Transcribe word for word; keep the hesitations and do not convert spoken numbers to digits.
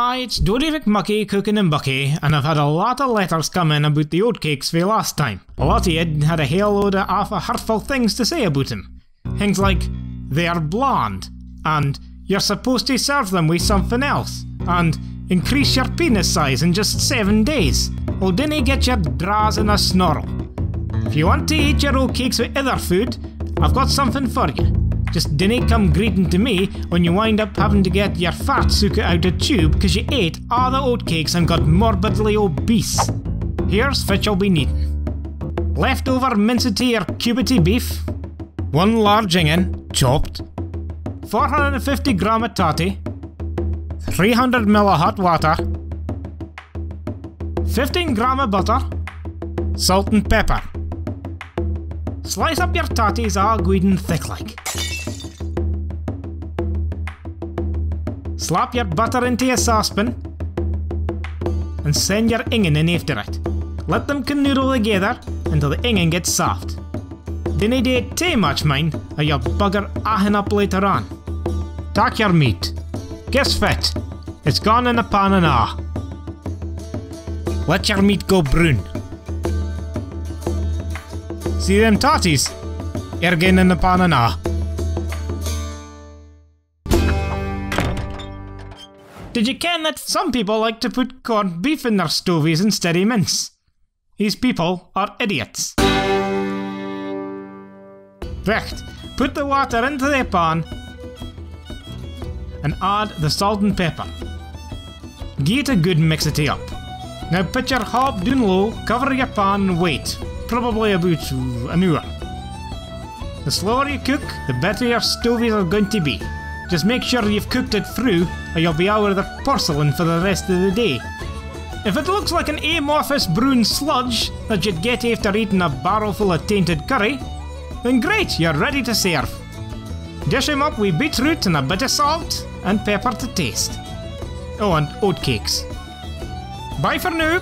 Hi, it's Dodie McMuckie cooking in Bucky, and I've had a lot of letters come in about the oatcakes for last time. A lot of you had a hell load of awful hurtful things to say about them. Things like, they are bland, and you're supposed to serve them with something else, and increase your penis size in just seven days. Oh, dinna get your draws in a snarl. If you want to eat your oatcakes with other food, I've got something for you. Just dinna come greeting to me when you wind up having to get your fart sucker out of tube because you ate all the oatcakes and got morbidly obese. Here's what you'll be needing. Leftover mincety or cubity beef. One large onion, chopped. four hundred fifty grams of toddy. three hundred milliliters of hot water. fifteen grams of butter. Salt and pepper. Slice up your toddies all good and thick like. Slap your butter into a saucepan and send your onion in after it. Let them canoodle together until the onion gets soft. Dinna do it too much, mind, or you'll bugger ahin up later on. Take your meat. Guess what? It's gone in a pan and ah. Let your meat go brown. See them toddies? You're getting in a pan and ah. Did you ken that some people like to put corned beef in their stovies instead of mince? These people are idiots. Right, put the water into the pan and add the salt and pepper. Give it a good mixity up. Now put your hob down low, cover your pan and wait, probably about an hour. The slower you cook, the better your stovies are going to be. Just make sure you've cooked it through, or you'll be out of the porcelain for the rest of the day. If it looks like an amorphous brown sludge that you'd get after eating a barrel full of tainted curry, then great, you're ready to serve. Dish him up with beetroot and a bit of salt and pepper to taste. Oh, and oatcakes. Bye for now!